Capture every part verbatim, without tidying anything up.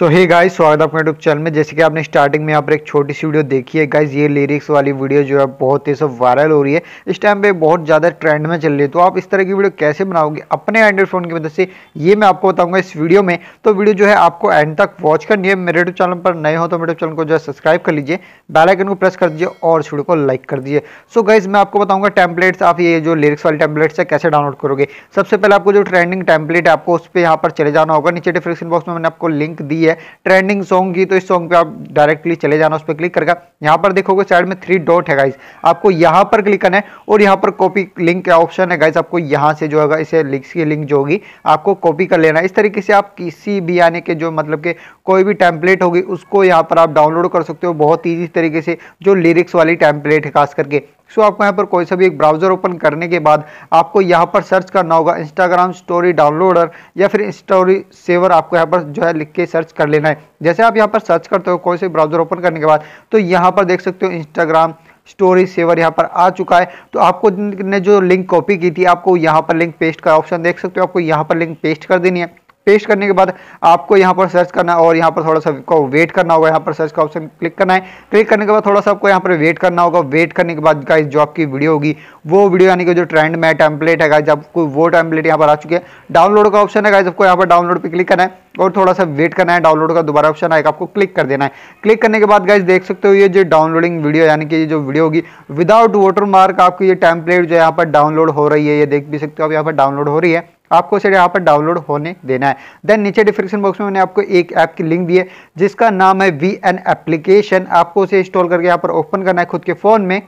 सो hey guys, स्वागत है आपका यूट्यूब चैनल में। जैसे कि आपने स्टार्टिंग में यहाँ पर एक छोटी सी वीडियो देखी है गाइस, ये लिरिक्स वाली वीडियो जो है बहुत ही सब वायरल हो रही है, इस टाइम पे बहुत ज़्यादा ट्रेंड में चल रही है। तो आप इस तरह की वीडियो कैसे बनाओगे अपने एंड्रॉइड फ़ोन की मदद से, ये मैं आपको बताऊंगा इस वीडियो में। तो वीडियो जो है आपको एंड तक वॉच करनी है। मेरे यूट्यूब चैनल पर नए हो तो मेरे यूट्यूब चैनल को जो है सब्सक्राइब कर लीजिए, बेल आइकन को प्रेस कर दीजिए और वीडियो को लाइक कर दीजिए। सो गाइस, मैं आपको बताऊंगा टेम्पलेट्स, आप ये जो लिरिक्स वाले टेम्पलेट्स है कैसे डाउनलोड करोगे। सबसे पहले आपको जो ट्रेंडिंग टेम्पलेट है आपको उस पर यहाँ पर चले जाना होगा। नीचे डिस्क्रिप्शन बॉक्स में मैंने आपको लिंक दी है ट्रेंडिंग सॉन्ग की, तो इस सॉन्ग पे आप डायरेक्टली चले जाना, उस पर क्लिक करके यहाँ पर देखोगे साइड में थ्री डॉट है गाइस, आपको यहाँ पर क्लिक करना है और यहाँ पर कॉपी लिंक का ऑप्शन है गाइस, आपको यहाँ से जो है इसे लिंक की लिंक जो होगी आपको कॉपी कर लेना है। इस तरीके से आप किसी भी यानी के जो मतलब के कोई भी टेम्पलेट होगी उसको यहाँ पर आप डाउनलोड कर सकते हो बहुत ईजी तरीके से, जो लिरिक्स वाली टेम्पलेट है खास करके। सो so, आपको यहाँ पर कोई सा भी एक ब्राउज़र ओपन करने के बाद आपको यहाँ पर सर्च करना होगा इंस्टाग्राम स्टोरी डाउनलोडर या फिर स्टोरी सेवर, आपको यहाँ पर जो है लिख के सर्च कर लेना है। जैसे आप यहाँ पर सर्च करते हो कोई से ब्राउज़र ओपन करने के बाद, तो यहाँ पर देख सकते हो इंस्टाग्राम स्टोरी सेवर यहाँ पर आ चुका है। तो आपको ने जो लिंक कॉपी की थी आपको यहाँ पर लिंक पेस्ट का ऑप्शन देख सकते हो, आपको यहाँ पर लिंक पेस्ट कर देनी है। पेस्ट करने के बाद आपको यहाँ पर सर्च करना और यहाँ पर थोड़ा सा को वेट करना होगा, यहाँ पर सर्च का ऑप्शन क्लिक करना है। क्लिक करने के बाद थोड़ा सा आपको यहाँ पर वेट करना होगा। वेट करने के बाद गाइस जो आपकी वीडियो होगी वो वीडियो यानी कि जो ट्रेंड में टेम्पलेट है गाइस, आपको वो टेम्पलेट यहाँ पर आ चुकी है। डाउनलोड का ऑप्शन है गाइस, आपको यहाँ पर डाउनलोड पर क्लिक करना है और थोड़ा सा वेट करना है। डाउनलोड का दोबारा ऑप्शन आएगा, आपको क्लिक कर देना है। क्लिक करने के बाद गाइस देख सकते हो ये जो डाउनलोडिंग वीडियो यानी कि ये जो वीडियो होगी विदाउट वाटरमार्क आपकी ये टेम्पलेट जो यहाँ पर डाउनलोड हो रही है, ये देख भी सकते हो आप यहाँ पर डाउनलोड हो रही है। आपको सिर्फ यहाँ पर डाउनलोड होने देना है। देन नीचे डिस्क्रिप्शन बॉक्स में मैंने आपको एक ऐप की लिंक दी है जिसका नाम है वी एन एप्लीकेशन, आपको उसे इंस्टॉल करके यहाँ पर ओपन करना है खुद के फ़ोन में।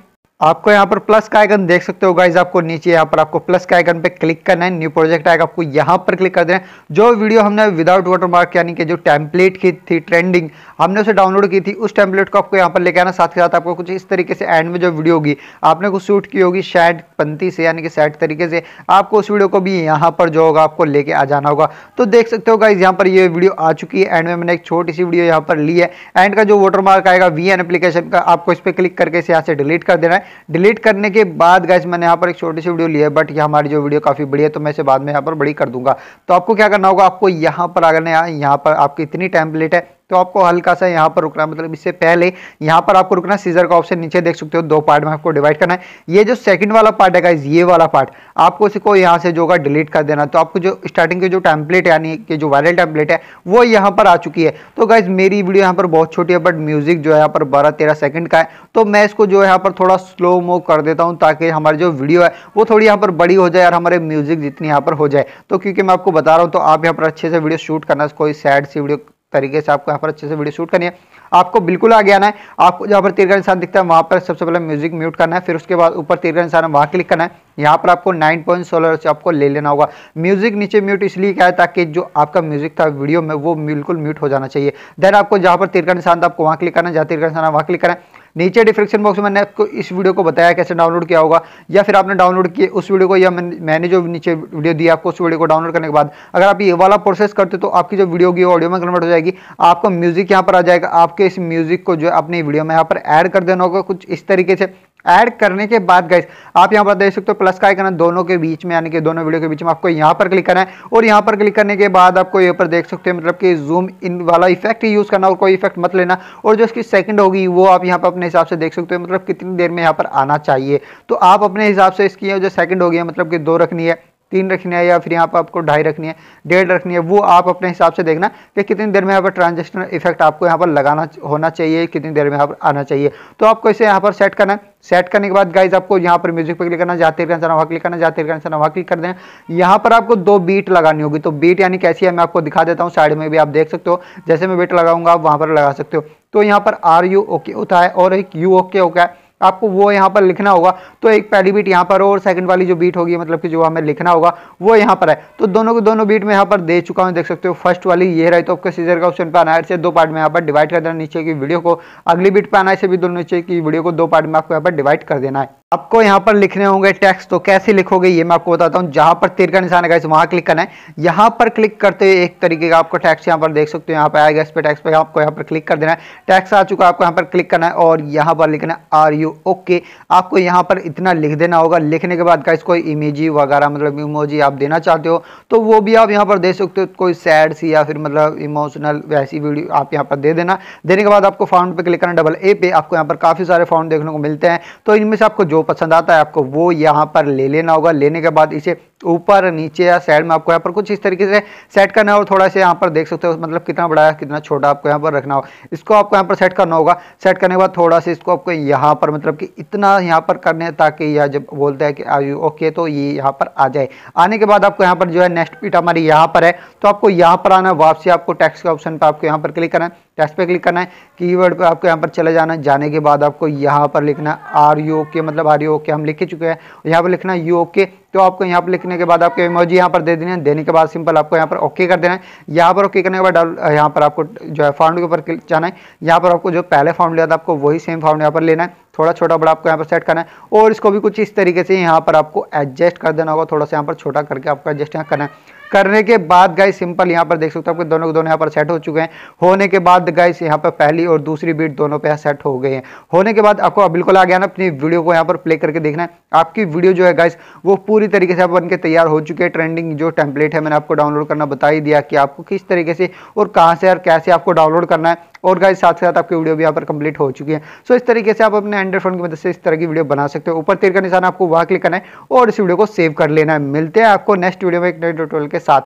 आपको यहाँ पर प्लस का आइकन देख सकते हो गाइज, आपको नीचे यहाँ पर आपको प्लस का आइकन पे क्लिक करना है। न्यू प्रोजेक्ट आएगा, आपको यहाँ पर क्लिक कर देना है। जो वीडियो हमने विदाउट वाटरमार्क यानी कि जो टेम्पलेट की थी ट्रेंडिंग, हमने उसे डाउनलोड की थी, उस टेम्पलेट को आपको यहाँ पर लेके आना। साथ के साथ आपको कुछ इस तरीके से एंड में जो वीडियो होगी आपने कुछ शूट की होगी सैड पंथी से यानी कि सैड तरीके से, आपको उस वीडियो को भी यहाँ पर जो होगा आपको लेके आ जाना होगा। तो देख सकते हो गाइज यहाँ पर ये वीडियो आ चुकी है, एंड में मैंने एक छोटी सी वीडियो यहाँ पर ली है। एंड का जो वाटरमार्क आएगा वी एन एप्लीकेशन का, आपको इस पर क्लिक करके इसे यहाँ से डिलीट कर देना है। डिलीट करने के बाद गाइस मैंने यहाँ पर एक छोटी सी वीडियो ली है, बट ये हमारी जो वीडियो काफी बड़ी है तो मैं इसे बाद में यहाँ पर बड़ी कर दूंगा। तो आपको क्या करना होगा, आपको यहाँ पर आगे यहाँ पर आपकी इतनी टेम्पलेट है तो आपको हल्का सा यहाँ पर रुकना, मतलब इससे पहले यहाँ पर आपको रुकना। सीजर का ऑप्शन नीचे देख सकते हो, दो पार्ट में आपको डिवाइड करना है। ये जो सेकंड वाला पार्ट है गाइस, ये वाला पार्ट आपको इसको यहाँ से जो होगा डिलीट कर देना। तो आपको जो स्टार्टिंग की जो टेम्पलेट यानी कि जो वायरल टेम्पलेट है वो यहाँ पर आ चुकी है। तो गाइज मेरी वीडियो यहाँ पर बहुत छोटी है, बट म्यूजिक जो है यहाँ पर बारह तेरह सेकंड का है, तो मैं इसको जो है यहाँ पर थोड़ा स्लो मो कर देता हूँ ताकि हमारी जो वीडियो है वो थोड़ी यहाँ पर बड़ी हो जाए और हमारे म्यूजिक जितनी यहाँ पर हो जाए। तो क्योंकि मैं आपको बता रहा हूँ तो आप यहाँ पर अच्छे से वीडियो शूट करना, कोई सैड सी वीडियो तरीके से आपको यहाँ पर अच्छे से वीडियो शूट करनी है। आपको बिल्कुल आगे आना है, आपको जहाँ पर तीर का निशान दिखता है वहाँ पर सबसे पहले म्यूजिक म्यूट करना है, फिर उसके बाद ऊपर तीर का निशान है वहाँ क्लिक करना है। यहाँ पर आपको नाइन पॉइंट सोलह से आपको ले लेना होगा। म्यूजिक नीचे म्यूट इसलिए क्या है ताकि जो आपका म्यूजिक था वीडियो में वो बिल्कुल म्यूट हो जाना चाहिए। देन आपको जहाँ पर तीर का निशान था आपको वहाँ क्लिक करना है, जहाँ तीर का निशान है वहाँ क्लिक करना है। नीचे डिस्क्रिप्शन बॉक्स में मैंने आपको इस वीडियो को बताया कैसे डाउनलोड किया होगा, या फिर आपने डाउनलोड किए उस वीडियो को, या मैंने जो नीचे वीडियो दी आपको उस वीडियो को डाउनलोड करने के बाद अगर आप ये वाला प्रोसेस करते तो आपकी जो वीडियो होगी ऑडियो में कन्वर्ट हो जाएगी, आपका म्यूजिक यहाँ पर आ जाएगा। आपके इस म्यूजिक को जो है अपनी वीडियो में यहाँ पर ऐड कर देना होगा कुछ इस तरीके से। ऐड करने के बाद गाइस आप यहाँ पर देख सकते हो प्लस का आइकन दोनों के बीच में यानी कि दोनों वीडियो के बीच में, आपको यहाँ पर क्लिक करना है और यहाँ पर क्लिक करने के बाद आपको यहाँ पर देख सकते हो मतलब कि जूम इन वाला इफेक्ट यूज़ करना और कोई इफेक्ट मत लेना, और जो इसकी सेकंड होगी वो आप यहाँ पर अपने हिसाब से देख सकते हो मतलब कितनी देर में यहाँ पर आना चाहिए। तो आप अपने हिसाब से इसकी जो सेकंड होगी मतलब कि दो रखनी है, तीन रखनी है, या फिर यहाँ पर आपको ढाई रखनी है, डेढ़ रखनी है, वो आप अपने हिसाब से देखना कि कितनी देर में यहाँ पर ट्रांजेक्शनल इफेक्ट आपको यहाँ पर लगाना होना चाहिए, कितनी देर में यहाँ पर आना चाहिए। तो आपको इसे यहाँ पर सेट करना है। सेट करने के बाद गाइज आपको यहाँ पर म्यूजिक पर क्लिक करना, जाते रहना वहाँ क्लिक करना, जाते रहना वहाँ क्लिक कर देना। यहाँ पर आपको दो बीट लगानी होगी, तो बीट यानी कैसी है मैं आपको दिखा देता हूँ, साइड में भी आप देख सकते हो जैसे मैं बीट लगाऊंगा आप वहाँ पर लगा सकते हो। तो यहाँ पर आर यू ओके होता है और एक यू ओके होता है, आपको वो यहाँ पर लिखना होगा। तो एक पहली बीट यहाँ पर और सेकंड वाली जो बीट होगी मतलब कि जो हमें लिखना होगा वो यहाँ पर है। तो दोनों के दोनों बीट में यहाँ पर दे चुका हूँ, देख सकते हो। फर्स्ट वाली ये रही, तो आपको सीजर का ऑप्शन पर आना है, दो पार्ट में यहाँ पर डिवाइड कर देना, नीचे की वीडियो को अगली बीट पर आना है, इसे भी दोनों नीचे की वीडियो को दो पार्ट में आपको यहाँ पर डिवाइड कर देना है। आपको यहाँ पर लिखने होंगे टेक्स्ट, तो कैसे लिखोगे ये मैं आपको बताता हूँ। जहाँ पर तीर का निशान है वहाँ क्लिक करना है। यहाँ पर क्लिक करते हुए एक तरीके का आपको टेक्स्ट यहाँ पर देख सकते हो, यहाँ पर आएगा, इस पर टेक्स्ट पे आपको यहाँ पर क्लिक कर देना है। टेक्स्ट आ चुका है, आपको यहाँ पर क्लिक करना है और यहाँ पर लिखना है आर यू ओके। आपको यहाँ पर इतना लिख देना होगा। लिखने के बाद गाइस कोई इमेजी वगैरह मतलब इमोजी आप देना चाहते हो तो वो भी आप यहाँ पर दे सकते हो, कोई सैड सी या फिर मतलब इमोशनल वैसी वीडियो आप यहाँ पर दे देना। देने के बाद आपको फाउंट पर क्लिक करना, डबल ए पे। आपको यहाँ पर काफ़ी सारे फाउंट देखने को मिलते हैं, तो इनमें से आपको पसंद आता है आपको वो यहाँ पर ले लेना होगा। लेने के बाद इसे ऊपर नीचे या साइड में आपको यहाँ पर कुछ इस तरीके से सेट करना होगा। थोड़ा सा यहाँ पर देख सकते हो मतलब कितना बड़ा है कितना छोटा आपको यहाँ पर रखना होगा। इसको आपको यहाँ पर सेट करना होगा। सेट करने के बाद थोड़ा सा इसको आपको यहाँ पर मतलब कि इतना यहाँ पर करने है ताकि यह जब बोलता है कि आर यू ओके तो ये यहाँ पर आ जाए। आने के बाद आपको यहाँ पर जो है नेक्स्ट बीट हमारी यहाँ पर है, तो आपको यहाँ पर आना, वापसी आपको टेक्स्ट के ऑप्शन पर आपको यहाँ पर क्लिक करना है। टेक्स्ट पे क्लिक करना है, कीवर्ड पे आपको यहाँ पर चले जाना है। जाने के बाद आपको यहाँ पर लिखना आर यू ओके, मतलब आर यू ओके हम लिख चुके हैं, यहाँ पर लिखना यू ओके। तो आपको यहाँ पर लिखने के बाद आपको इमोजी यहाँ पर दे देनी है। देने के बाद सिंपल आपको यहाँ पर ओके कर देना है। यहाँ पर ओके करने के बाद यहाँ पर आपको जो है फाउंड के ऊपर जाना है। यहाँ पर आपको जो पहले फाउंड लिया था आपको वही सेम फाउंड यहाँ पर लेना है। थोड़ा छोटा बड़ा आपको यहाँ पर सेट करना है और इसको भी कुछ इस तरीके से यहाँ पर आपको एडजस्ट कर देना होगा। थोड़ा सा यहाँ पर छोटा करके आपको एडजस्ट यहाँ करना है। करने के बाद गाइस सिंपल यहाँ पर देख सकते हो आपके दोनों के दोनों यहाँ पर सेट हो चुके हैं। होने के बाद गाइस यहाँ पर पहली और दूसरी बीट दोनों पे सेट हो गए हैं। होने के बाद आपको बिल्कुल आ गया ना, अपनी वीडियो को यहाँ पर प्ले करके देखना है। आपकी वीडियो जो है गाइस वो पूरी तरीके से आप बनके तैयार हो चुके हैं। ट्रेंडिंग जो टेम्पलेट है मैंने आपको डाउनलोड करना बता ही दिया कि आपको किस तरीके से और कहाँ से और कैसे आपको डाउनलोड करना है। और गाइस साथ के साथ आपकी वीडियो भी यहाँ पर कंप्लीट हो चुकी है। सो इस तरीके से आप अपने एंड्रॉइड फोन की मदद से इस तरह की वीडियो बना सकते हो। ऊपर तीर का निशान आपको वहाँ क्लिक करना है और इस वीडियो को सेव कर लेना है। मिलते हैं आपको नेक्स्ट वीडियो में एक नए ट्यूटोरियल के साथ।